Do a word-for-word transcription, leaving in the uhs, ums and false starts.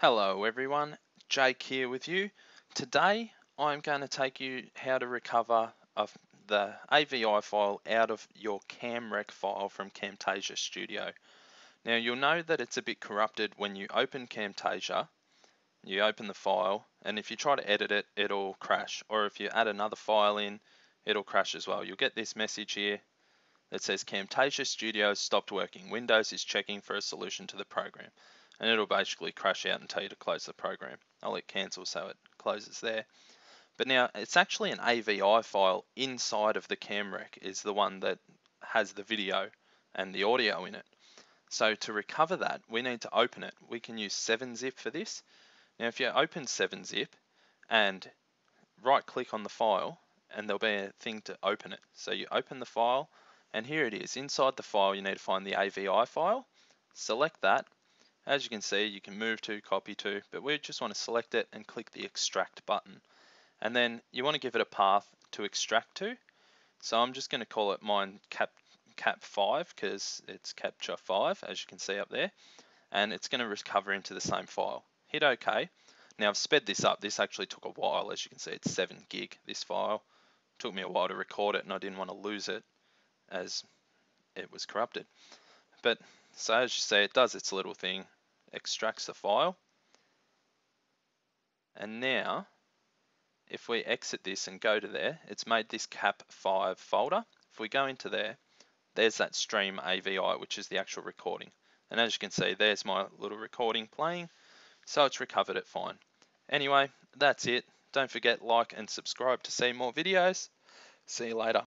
Hello everyone, Jake here with you. Today I'm going to take you how to recover a, the A V I file out of your camrec file from Camtasia Studio. Now you'll know that it's a bit corrupted when you open Camtasia, you open the file, and if you try to edit it, it'll crash. Or if you add another file in, it'll crash as well. You'll get this message here that says Camtasia Studio stopped working. Windows is checking for a solution to the program. And it'll basically crash out and tell you to close the program. I'll hit cancel so it closes there. But now it's actually an A V I file inside of the camrec is the one that has the video and the audio in it. So to recover that, we need to open it. We can use seven zip for this. Now if you open seven zip and right click on the file, and there'll be a thing to open it. So you open the file, and here it is. Inside the file you need to find the A V I file, select that. As you can see, you can move to, copy to, but we just want to select it and click the extract button. And then you want to give it a path to extract to. So I'm just going to call it mine cap, cap five, because it's capture five, as you can see up there. And it's going to recover into the same file. Hit OK. Now I've sped this up. This actually took a while. As you can see, it's seven gig, this file. It took me a while to record it, and I didn't want to lose it as it was corrupted. But so as you see, it does its little thing, extracts the file. And now, if we exit this and go to there, it's made this cap five folder. If we go into there, there's that stream A V I, which is the actual recording. And as you can see, there's my little recording playing. So it's recovered it fine. Anyway, that's it. Don't forget, like and subscribe to see more videos. See you later.